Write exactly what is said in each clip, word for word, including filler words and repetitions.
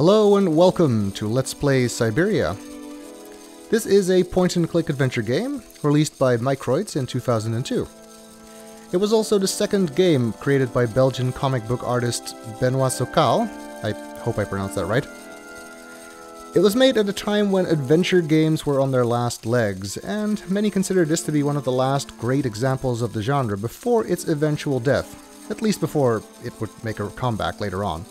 Hello and welcome to Let's Play Syberia. This is a point-and-click adventure game released by Microïds in two thousand two. It was also the second game created by Belgian comic book artist Benoît Sokal. I hope I pronounced that right. It was made at a time when adventure games were on their last legs, and many consider this to be one of the last great examples of the genre before its eventual death, at least before it would make a comeback later on.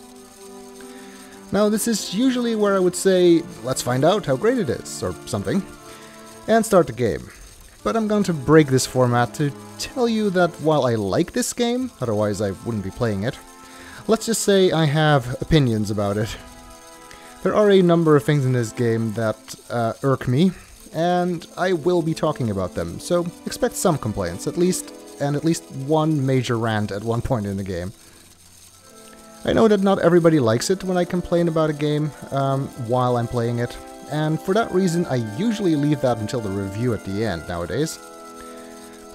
Now, this is usually where I would say, let's find out how great it is, or something, and start the game. But I'm going to break this format to tell you that while I like this game, otherwise I wouldn't be playing it, let's just say I have opinions about it. There are a number of things in this game that uh, irk me, and I will be talking about them, so expect some complaints, at least, and at least one major rant at one point in the game. I know that not everybody likes it when I complain about a game um, while I'm playing it, and for that reason I usually leave that until the review at the end nowadays.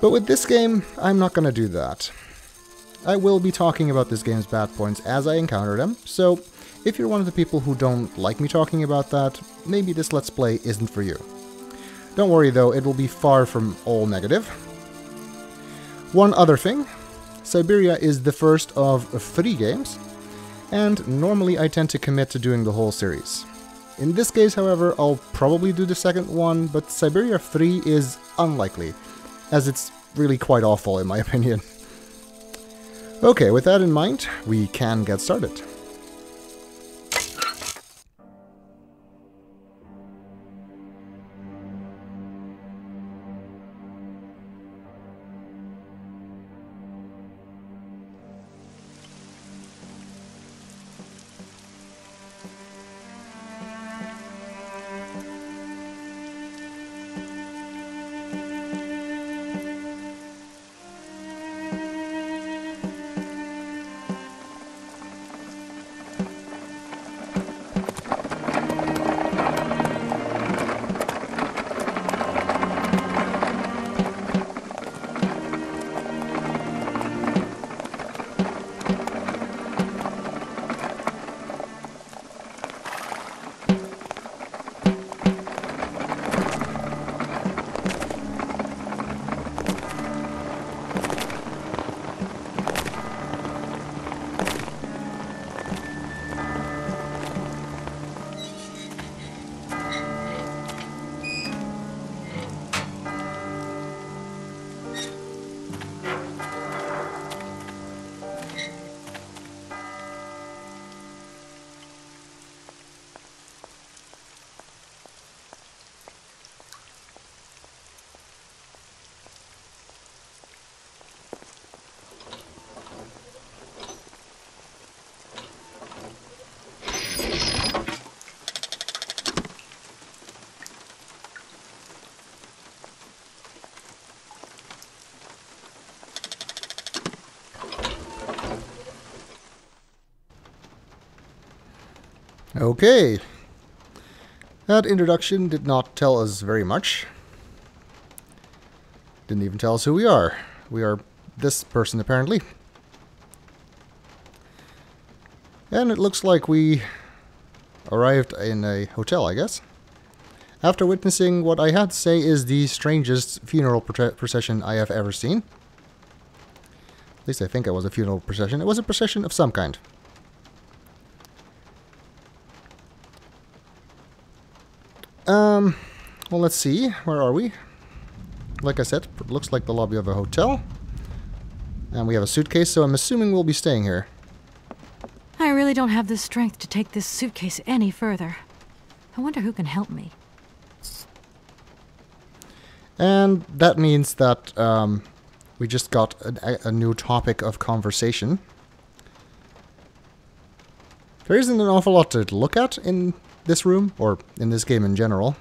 But with this game, I'm not gonna do that. I will be talking about this game's bad points as I encounter them, so if you're one of the people who don't like me talking about that, maybe this Let's Play isn't for you. Don't worry though, it will be far from all negative. One other thing, Syberia is the first of three games, and normally I tend to commit to doing the whole series. In this case, however, I'll probably do the second one, but Syberia three is unlikely, as it's really quite awful in my opinion. Okay, with that in mind, we can get started. Okay, that introduction did not tell us very much. Didn't even tell us who we are. We are this person, apparently. And it looks like we arrived in a hotel, I guess. After witnessing what I had to say is the strangest funeral procession I have ever seen. At least I think it was a funeral procession. It was a procession of some kind. Um, well, let's see. Where are we? Like I said, it looks like the lobby of a hotel. And we have a suitcase, so I'm assuming we'll be staying here. I really don't have the strength to take this suitcase any further. I wonder who can help me. And that means that um, we just got a, a new topic of conversation. There isn't an awful lot to look at in this room, or in this game in general.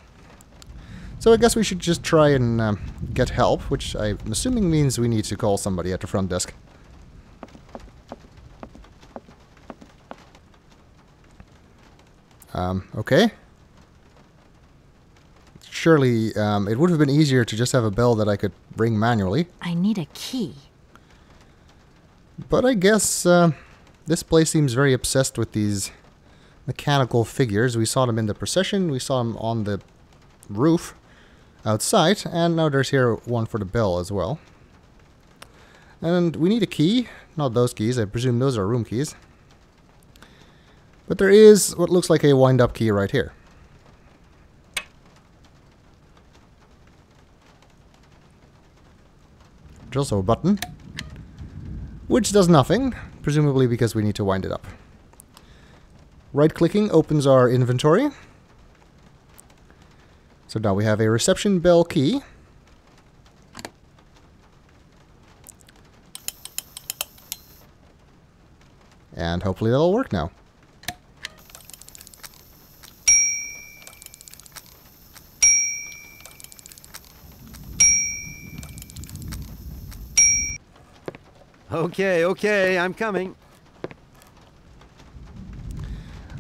So I guess we should just try and um, get help, which I'm assuming means we need to call somebody at the front desk. Um, okay. Surely um, it would have been easier to just have a bell that I could ring manually. I need a key. But I guess uh, this place seems very obsessed with these mechanical figures. We saw them in the procession, we saw them on the roof outside, and now there's here one for the bell as well. And we need a key. Not those keys, I presume those are room keys. But there is what looks like a wind-up key right here. There's also a button, which does nothing, presumably because we need to wind it up. Right-clicking opens our inventory. So now we have a reception bell key. And hopefully that'll work now. Okay, okay, I'm coming.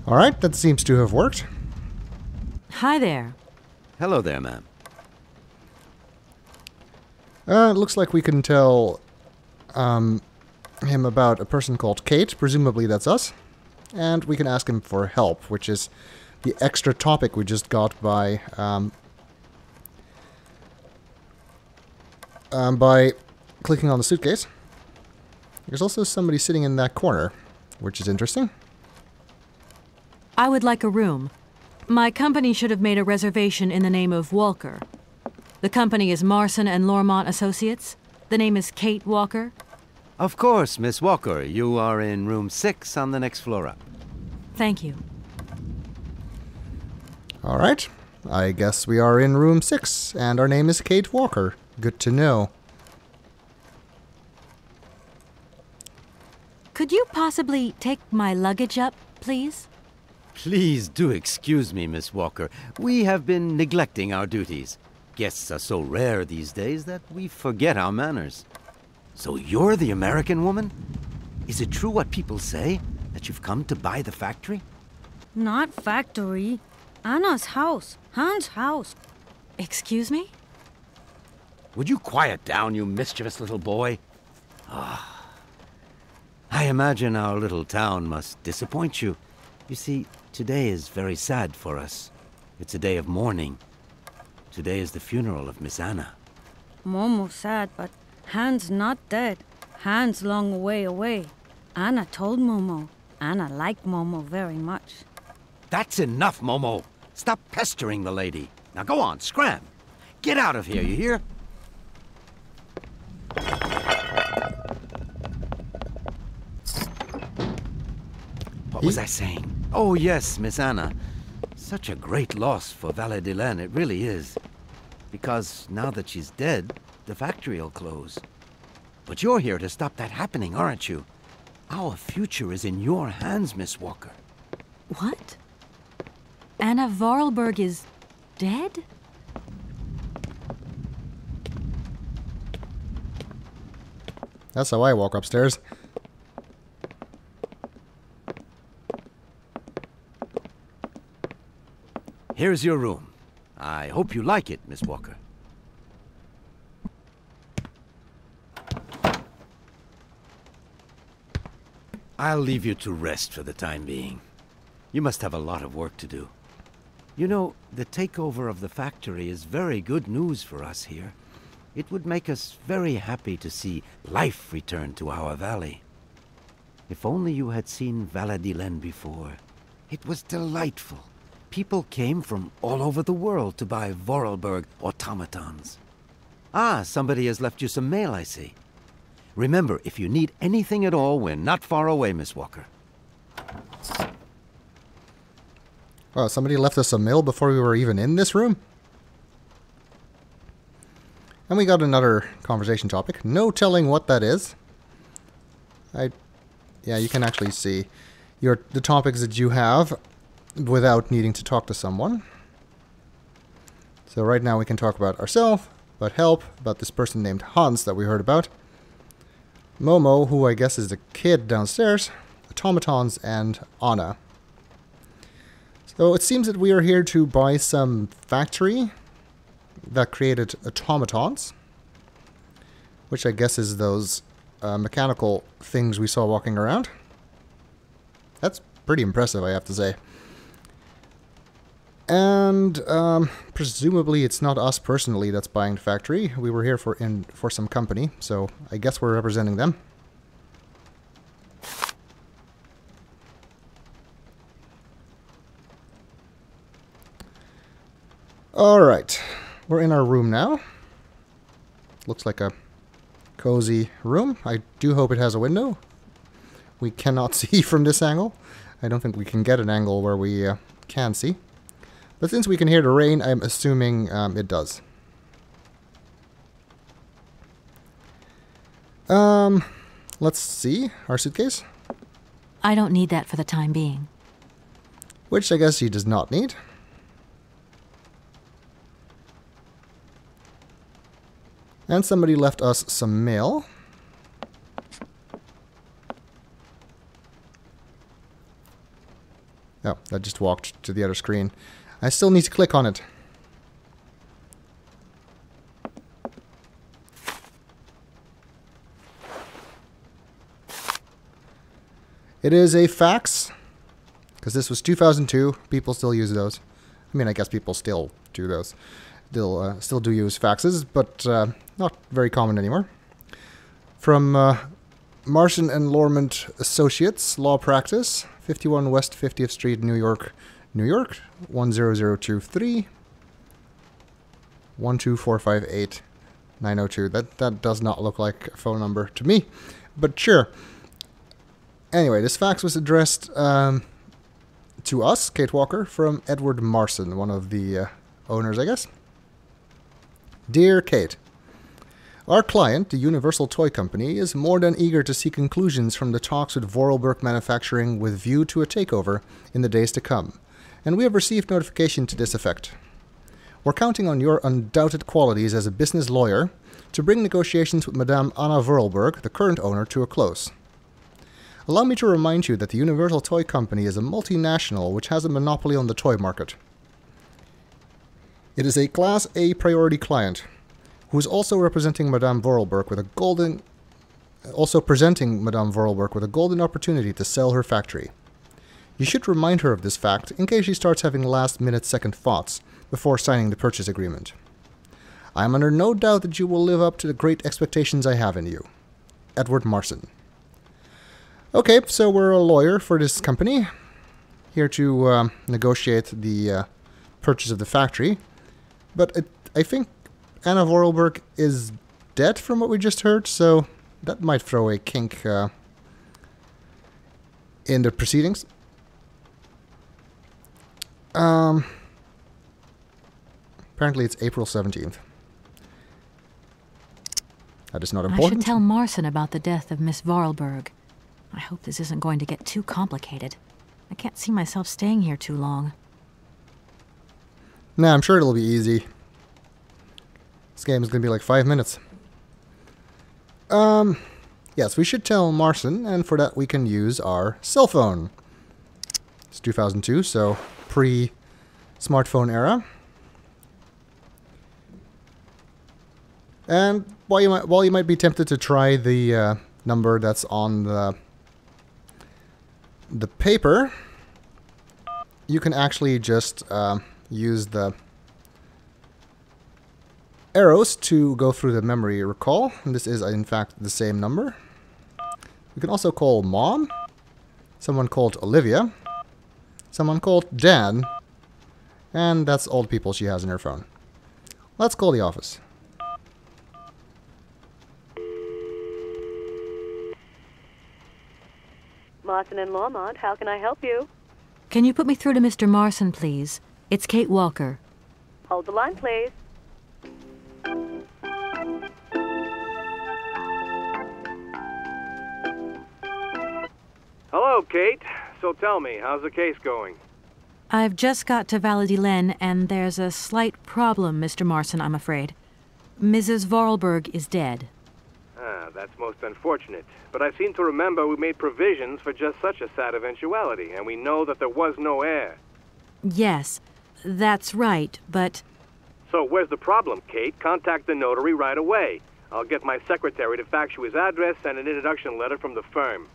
All right, that seems to have worked. Hi there. Hello there, ma'am. Uh, it looks like we can tell um, him about a person called Kate. Presumably that's us. And we can ask him for help, which is the extra topic we just got by... Um, um, by clicking on the suitcase. There's also somebody sitting in that corner, which is interesting. I would like a room. My company should have made a reservation in the name of Walker. The company is Marson and Lormont Associates. The name is Kate Walker. Of course, Miss Walker. You are in room six on the next floor up. Thank you. All right. I guess we are in room six, and our name is Kate Walker. Good to know. Could you possibly take my luggage up, please? Please do excuse me, Miss Walker. We have been neglecting our duties. Guests are so rare these days that we forget our manners. So you're the American woman? Is it true what people say? That you've come to buy the factory? Not factory. Anna's house. Hans' house. Excuse me? Would you quiet down, you mischievous little boy? Ah. Oh. I imagine our little town must disappoint you. You see, today is very sad for us. It's a day of mourning. Today is the funeral of Miss Anna. Momo's sad, but Hans not dead. Hans long way away. Anna told Momo. Anna liked Momo very much. That's enough, Momo. Stop pestering the lady. Now go on, scram. Get out of here, you hear? What was I saying? Oh yes, Miss Anna. Such a great loss for Valadilene, it really is. Because now that she's dead, the factory'll close. But you're here to stop that happening, aren't you? Our future is in your hands, Miss Walker. What? Anna Voralberg is dead? That's how I walk upstairs. Here's your room. I hope you like it, Miss Walker. I'll leave you to rest for the time being. You must have a lot of work to do. You know, the takeover of the factory is very good news for us here. It would make us very happy to see life return to our valley. If only you had seen Valadilene before. It was delightful. People came from all over the world to buy Voralberg automatons. Ah, somebody has left you some mail, I see. Remember, if you need anything at all, we're not far away, Miss Walker. Wow, somebody left us some mail before we were even in this room? And we got another conversation topic. No telling what that is. I, yeah, you can actually see your the topics that you have without needing to talk to someone. So right now we can talk about ourselves, about help, about this person named Hans that we heard about, Momo, who I guess is the kid downstairs, automatons, and Anna. So it seems that we are here to buy some factory that created automatons, which I guess is those uh, mechanical things we saw walking around. That's pretty impressive, I have to say. And um, presumably it's not us personally that's buying the factory. We were here for in for some company, so I guess we're representing them. All right, we're in our room now. Looks like a cozy room. I do hope it has a window. We cannot see from this angle. I don't think we can get an angle where we uh, can see. But since we can hear the rain, I'm assuming um, it does. Um, let's see. Our suitcase? I don't need that for the time being. Which I guess she does not need. And somebody left us some mail. Oh, that just walked to the other screen. I still need to click on it. It is a fax, because this was two thousand two. People still use those. I mean, I guess people still do those. Still, uh, still do use faxes, but uh, not very common anymore. From uh, Marson and Lormont Associates, Law Practice, fifty-one West fiftieth Street, New York, New York, one zero zero two three, one two four five eight nine zero two. That, that does not look like a phone number to me, but sure. Anyway, this fax was addressed um, to us, Kate Walker, from Edward Marson, one of the uh, owners, I guess. Dear Kate, our client, the Universal Toy Company, is more than eager to see conclusions from the talks with Voralberg Manufacturing with view to a takeover in the days to come, and we have received notification to this effect. We're counting on your undoubted qualities as a business lawyer to bring negotiations with Madame Anna Voralberg, the current owner, to a close. Allow me to remind you that the Universal Toy Company is a multinational which has a monopoly on the toy market. It is a Class A priority client, who is also representing Madame Voralberg with a golden, also presenting Madame Voralberg with a golden opportunity to sell her factory. You should remind her of this fact in case she starts having last-minute second thoughts before signing the purchase agreement. I am under no doubt that you will live up to the great expectations I have in you. Edward Marson. Okay, so we're a lawyer for this company, here to um, negotiate the uh, purchase of the factory. But it, I think Anna Voralberg is dead from what we just heard, so that might throw a kink uh, in the proceedings. Um, apparently it's April seventeenth. That is not important. I should tell Marson about the death of Miss Voralberg. I hope this isn't going to get too complicated. I can't see myself staying here too long. Nah, I'm sure it'll be easy. This game is going to be like five minutes. Um, yes, we should tell Marson, and for that we can use our cell phone. It's two thousand two, so pre-smartphone era. And while you might, while you might be tempted to try the uh, number that's on the the paper, you can actually just uh, use the arrows to go through the memory recall. And this is, in fact, the same number. We can also call Mom. Someone called Olivia. Someone called Dan. And that's all the people she has in her phone. Let's call the office. Marson and Lormont, how can I help you? Can you put me through to Mister Marson, please? It's Kate Walker. Hold the line, please. Hello, Kate. So tell me, how's the case going? I've just got to Valadilene, and there's a slight problem, Mister Marson, I'm afraid. Missus Voralberg is dead. Ah, that's most unfortunate. But I seem to remember we made provisions for just such a sad eventuality, and we know that there was no heir. Yes, that's right, but... So where's the problem, Kate? Contact the notary right away. I'll get my secretary to fax you his address and an introduction letter from the firm.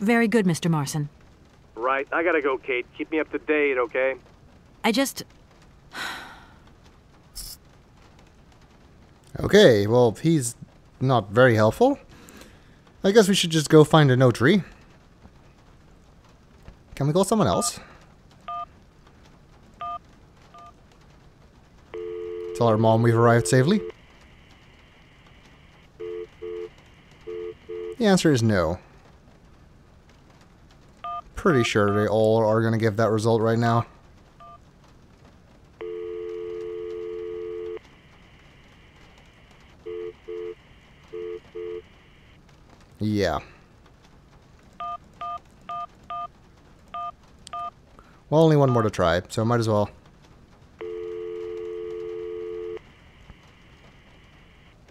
Very good, Mister Marson. Right. I gotta go, Kate. Keep me up to date, okay? I just... Okay, well, he's not very helpful. I guess we should just go find a notary. Can we call someone else? Tell our mom we've arrived safely. The answer is no. Pretty sure they all are going to give that result right now. Yeah. Well, only one more to try, so might as well.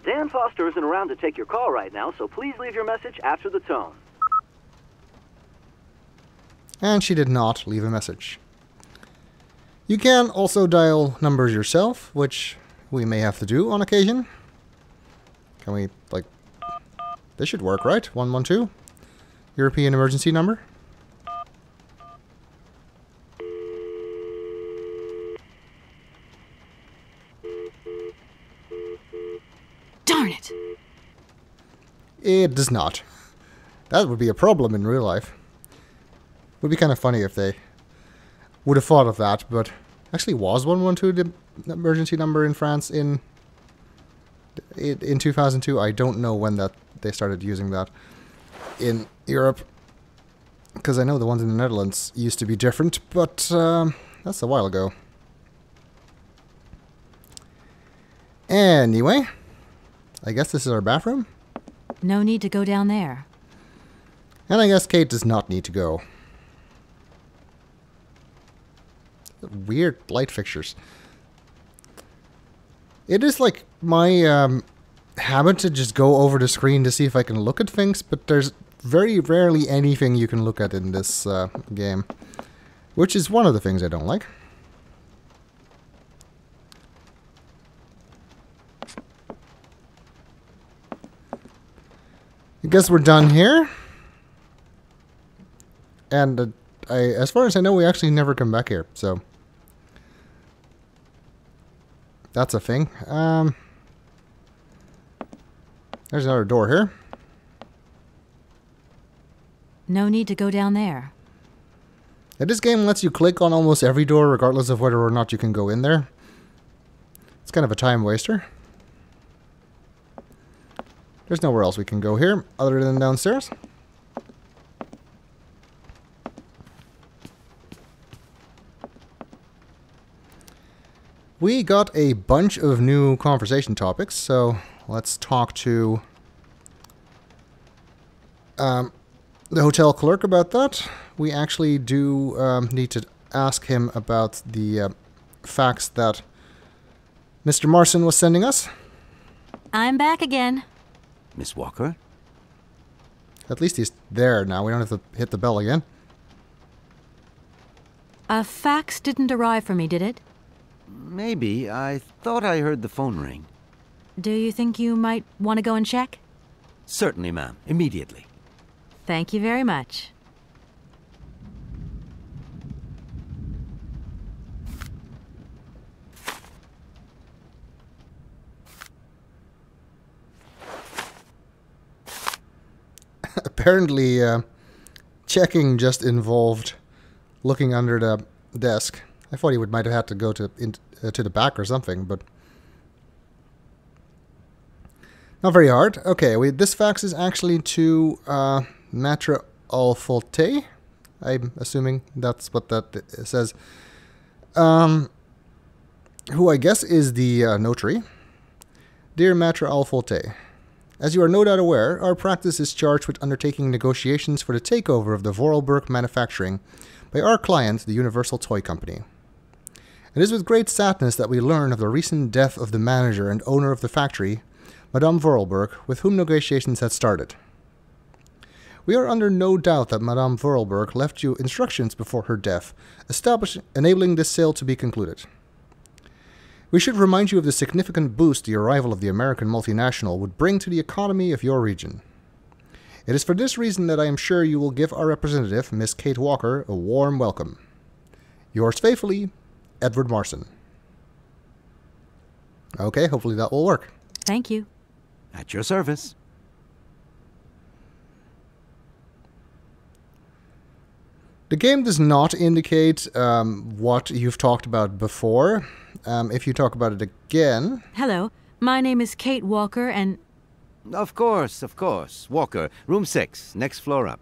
Dan Foster isn't around to take your call right now, so please leave your message after the tone. And she did not leave a message. You can also dial numbers yourself, which we may have to do on occasion. Can we, like... This should work, right? one one two? European emergency number? Darn it! It does not. That would be a problem in real life. Would be kind of funny if they would have thought of that, but actually was one one two the emergency number in France in in two thousand two? I don't know when that they started using that in Europe, because I know the ones in the Netherlands used to be different, but um, that's a while ago. Anyway, I guess this is our bathroom. No need to go down there. And I guess Kate does not need to go. Weird light fixtures. It is like my um, habit to just go over the screen to see if I can look at things, but there's very rarely anything you can look at in this uh, game, which is one of the things I don't like. I guess we're done here. And uh, I, as far as I know, we actually never come back here, so... That's a thing. Um, there's another door here. No need to go down there. Now, this game lets you click on almost every door, regardless of whether or not you can go in there. It's kind of a time waster. There's nowhere else we can go here, other than downstairs. We got a bunch of new conversation topics, so let's talk to um, the hotel clerk about that. We actually do um, need to ask him about the uh, fax that Mister Marson was sending us. I'm back again. Miss Walker? At least he's there now. We don't have to hit the bell again. A fax didn't arrive for me, did it? Maybe. I thought I heard the phone ring. Do you think you might want to go and check? Certainly, ma'am. Immediately. Thank you very much. Apparently, uh, checking just involved looking under the desk. I thought he would might have had to go to in, uh, to the back or something, but not very hard. Okay, we this fax is actually to uh, Maître Alfolter. I'm assuming that's what that says. Um, who I guess is the uh, notary. Dear Maître Alfolter, as you are no doubt aware, our practice is charged with undertaking negotiations for the takeover of the Voralberg Manufacturing by our client, the Universal Toy Company. It is with great sadness that we learn of the recent death of the manager and owner of the factory, Madame Voralberg, with whom negotiations had started. We are under no doubt that Madame Voralberg left you instructions before her death, establishing enabling this sale to be concluded. We should remind you of the significant boost the arrival of the American multinational would bring to the economy of your region. It is for this reason that I am sure you will give our representative, Miss Kate Walker, a warm welcome. Yours faithfully, Edward Marson. Okay, hopefully that will work. Thank you. At your service. The game does not indicate um, what you've talked about before. Um, if you talk about it again... Hello, my name is Kate Walker and... Of course, of course. Walker, room six, next floor up.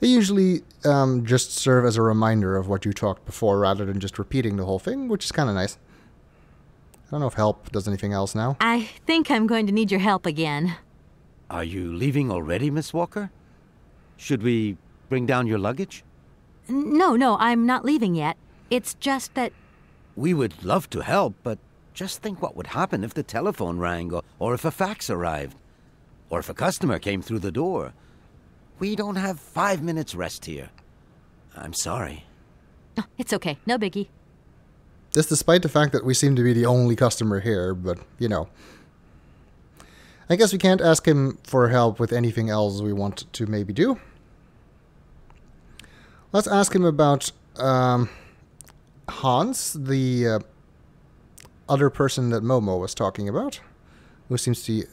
They usually um, just serve as a reminder of what you talked before rather than just repeating the whole thing, which is kind of nice. I don't know if help does anything else now. I think I'm going to need your help again. Are you leaving already, Miss Walker? Should we bring down your luggage? No, no, I'm not leaving yet. It's just that... We would love to help, but just think what would happen if the telephone rang or, or if a fax arrived. Or if a customer came through the door. We don't have five minutes rest here. I'm sorry. Oh, it's okay. No biggie. This despite the fact that we seem to be the only customer here, but, you know. I guess we can't ask him for help with anything else we want to maybe do. Let's ask him about um, Hans, the uh, other person that Momo was talking about, who seems to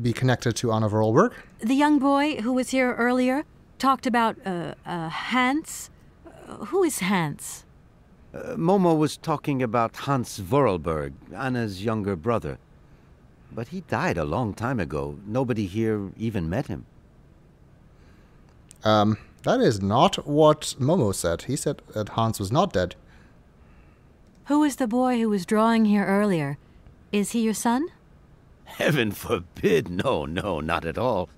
be connected to Anna Voralberg. The young boy who was here earlier talked about uh, uh, Hans. Uh, who is Hans? Uh, Momo was talking about Hans Voralberg, Anna's younger brother. But he died a long time ago. Nobody here even met him. Um... That is not what Momo said. He said that Hans was not dead. Who is the boy who was drawing here earlier? Is he your son? Heaven forbid. No, no, not at all.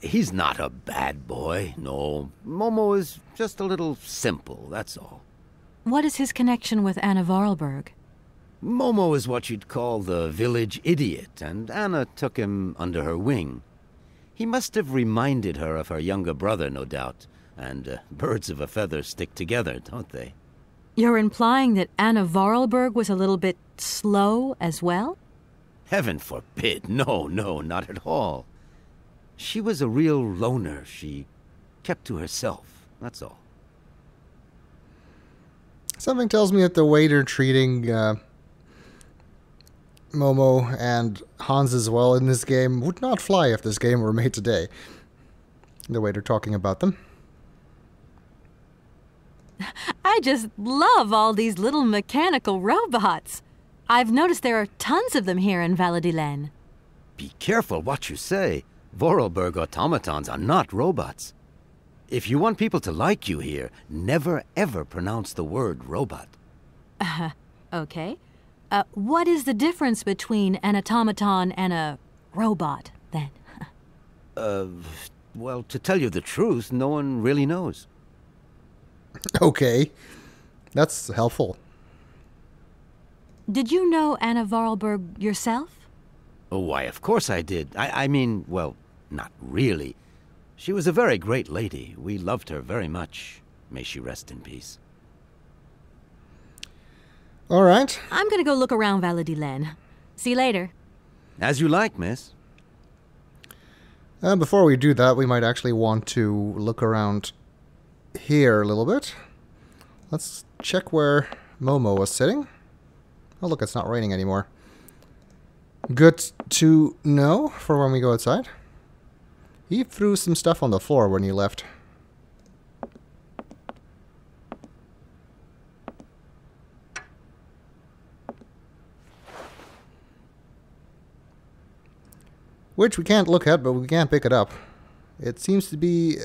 He's not a bad boy, no. Momo is just a little simple, that's all. What is his connection with Anna Voralberg? Momo is what you'd call the village idiot, and Anna took him under her wing. He must have reminded her of her younger brother, no doubt. And uh, birds of a feather stick together, don't they? You're implying that Anna Voralberg was a little bit slow as well? Heaven forbid. No, no, not at all. She was a real loner. She kept to herself, that's all. Something tells me that the way they're treating uh, Momo and Hans as well in this game would not fly if this game were made today. The way they're talking about them. I just love all these little mechanical robots. I've noticed there are tons of them here in Valadilene. Be careful what you say. Voralberg automatons are not robots. If you want people to like you here, never ever pronounce the word robot. Uh, okay. Uh, what is the difference between an automaton and a robot, then? uh, well, to tell you the truth, no one really knows. Okay. That's helpful. Did you know Anna Voralberg yourself? Oh, why, of course I did. I, I mean, well, not really. She was a very great lady. We loved her very much. May she rest in peace. All right. I'm going to go look around Valadilene. See you later. As you like, miss. Uh, before we do that, we might actually want to look around here a little bit. Let's check where Momo was sitting. Oh, look, it's not raining anymore. Good to know for when we go outside. He threw some stuff on the floor when he left. Which we can't look at, but we can't pick it up. It seems to be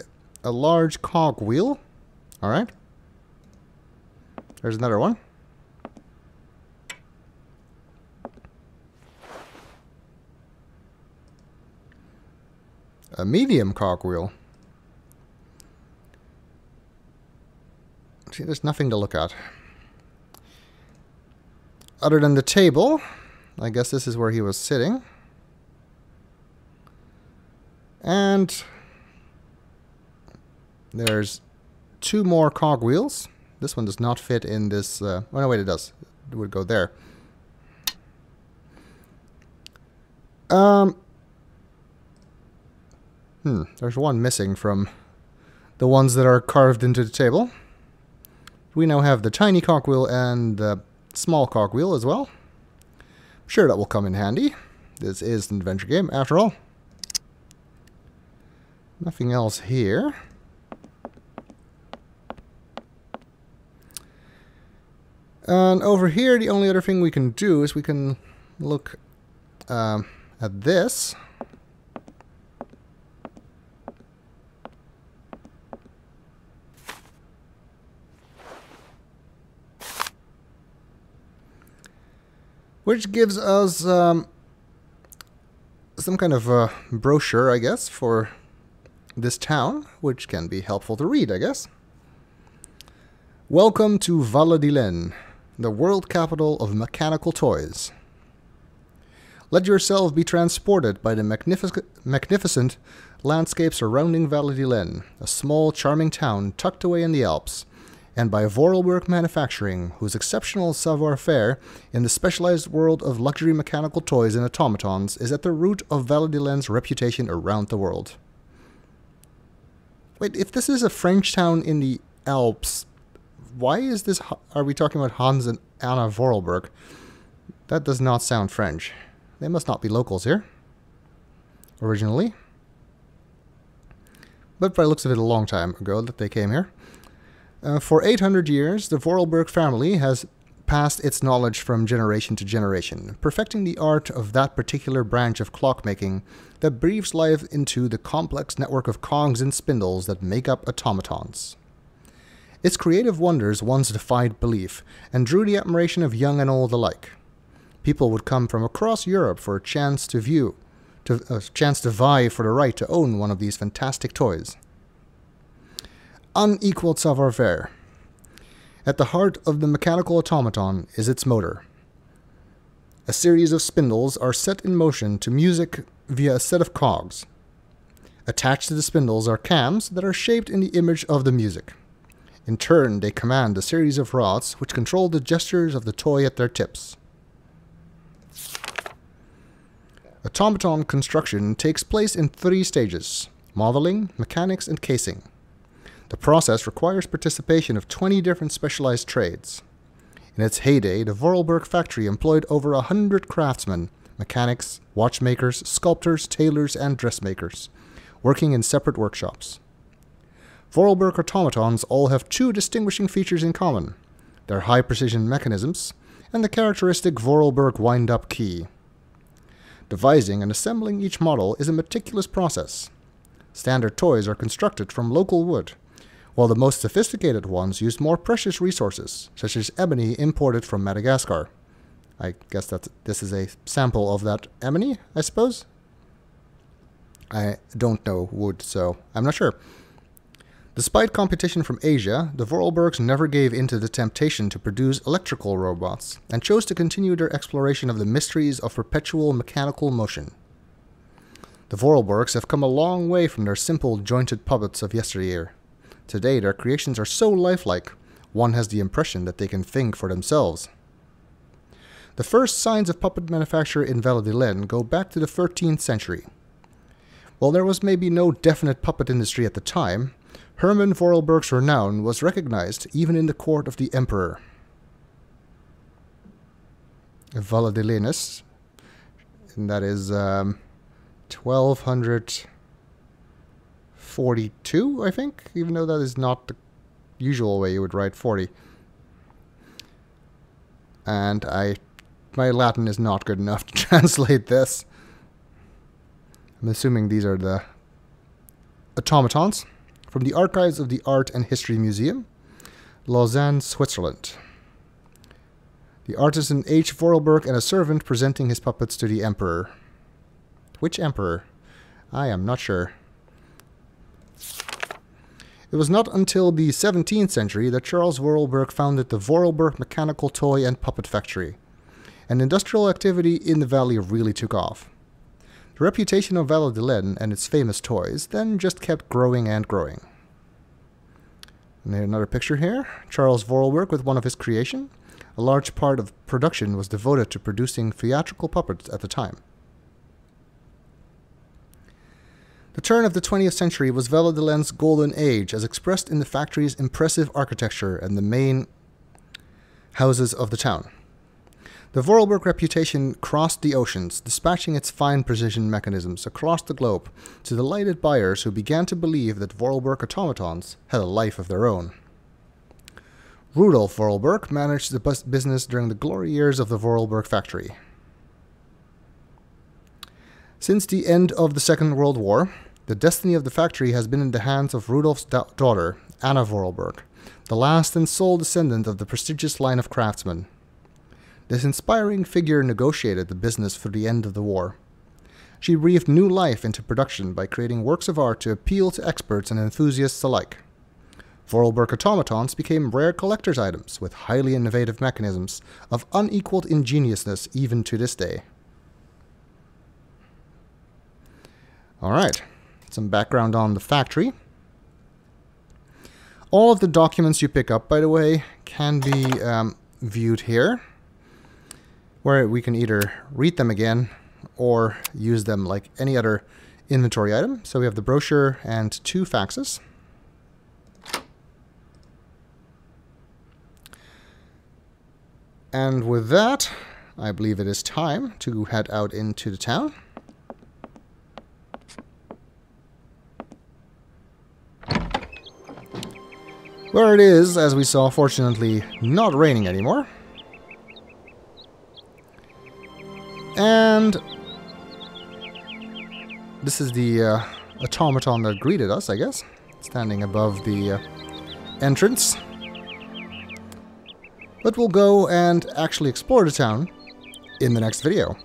a large cog wheel. Alright. There's another one. A medium cog wheel. See, there's nothing to look at. Other than the table, I guess this is where he was sitting. And there's two more cogwheels. This one does not fit in this... Uh, oh, no, wait, it does. It would go there. Um, hmm, there's one missing from the ones that are carved into the table. We now have the tiny cogwheel and the small cogwheel as well. Sure, that will come in handy. This is an adventure game, after all. Nothing else here. And over here, the only other thing we can do is we can look um, at this. Which gives us um, some kind of uh, brochure, I guess, for this town, which can be helpful to read, I guess. Welcome to Valadilene, the world capital of mechanical toys. Let yourself be transported by the magnific magnificent landscape surrounding Valadilene, a small, charming town tucked away in the Alps, and by Voralberg Manufacturing, whose exceptional savoir-faire in the specialized world of luxury mechanical toys and automatons is at the root of Valadilene's reputation around the world. Wait, if this is a French town in the Alps, why is this... Are we talking about Hans and Anna Voralberg? That does not sound French. They must not be locals here. Originally. But by the looks of it, a long time ago that they came here. Uh, for eight hundred years, the Voralberg family has passed its knowledge from generation to generation, perfecting the art of that particular branch of clockmaking that breathes life into the complex network of cogs and spindles that make up automatons. Its creative wonders once defied belief, and drew the admiration of young and old alike. People would come from across Europe for a chance to view, to, a chance to vie for the right to own one of these fantastic toys. Unequaled savoir-faire. At the heart of the mechanical automaton is its motor. A series of spindles are set in motion to music via a set of cogs. Attached to the spindles are cams that are shaped in the image of the music. In turn, they command a series of rods which control the gestures of the toy at their tips. Automaton construction takes place in three stages: modeling, mechanics, and casing. The process requires participation of twenty different specialized trades. In its heyday, the Voralberg factory employed over a hundred craftsmen, mechanics, watchmakers, sculptors, tailors, and dressmakers, working in separate workshops. Voralberg automatons all have two distinguishing features in common: their high-precision mechanisms and the characteristic Voralberg wind-up key. Devising and assembling each model is a meticulous process. Standard toys are constructed from local wood, while the most sophisticated ones use more precious resources, such as ebony imported from Madagascar. I guess that this is a sample of that ebony, I suppose? I don't know wood, so I'm not sure. Despite competition from Asia, the Voralbergs never gave in to the temptation to produce electrical robots, and chose to continue their exploration of the mysteries of perpetual mechanical motion. The Voralbergs have come a long way from their simple, jointed puppets of yesteryear. Today, their creations are so lifelike, one has the impression that they can think for themselves. The first signs of puppet manufacture in Valadilene go back to the thirteenth century. While there was maybe no definite puppet industry at the time, Herman Voralberg's renown was recognized even in the court of the emperor. Valadilenus, and that is um, twelve forty-two, I think, even though that is not the usual way you would write forty. And I, my Latin is not good enough to translate this. I'm assuming these are the automatons. From the Archives of the Art and History Museum, Lausanne, Switzerland. The artisan H. Voralberg and a servant presenting his puppets to the emperor. Which emperor? I am not sure. It was not until the seventeenth century that Charles Voralberg founded the Voralberg Mechanical Toy and Puppet Factory, and industrial activity in the valley really took off. The reputation of Valadilene and its famous toys then just kept growing and growing. And there's another picture here. Charles Voralberg with one of his creation. A large part of production was devoted to producing theatrical puppets at the time. The turn of the twentieth century was Valadilene's golden age, as expressed in the factory's impressive architecture and the main houses of the town. The Voralberg reputation crossed the oceans, dispatching its fine precision mechanisms across the globe to delighted buyers who began to believe that Voralberg automatons had a life of their own. Rudolf Voralberg managed the business during the glory years of the Voralberg factory. Since the end of the Second World War, the destiny of the factory has been in the hands of Rudolf's da daughter, Anna Voralberg, the last and sole descendant of the prestigious line of craftsmen. This inspiring figure negotiated the business for the end of the war. She breathed new life into production by creating works of art to appeal to experts and enthusiasts alike. Voralberg automatons became rare collector's items with highly innovative mechanisms of unequaled ingeniousness even to this day. Alright, some background on the factory. All of the documents you pick up, by the way, can be um, viewed here, where we can either read them again or use them like any other inventory item. So we have the brochure and two faxes. And with that, I believe it is time to head out into the town. Where it is, as we saw, fortunately, not raining anymore. And this is the uh, automaton that greeted us, I guess, standing above the uh, entrance. But we'll go and actually explore the town in the next video.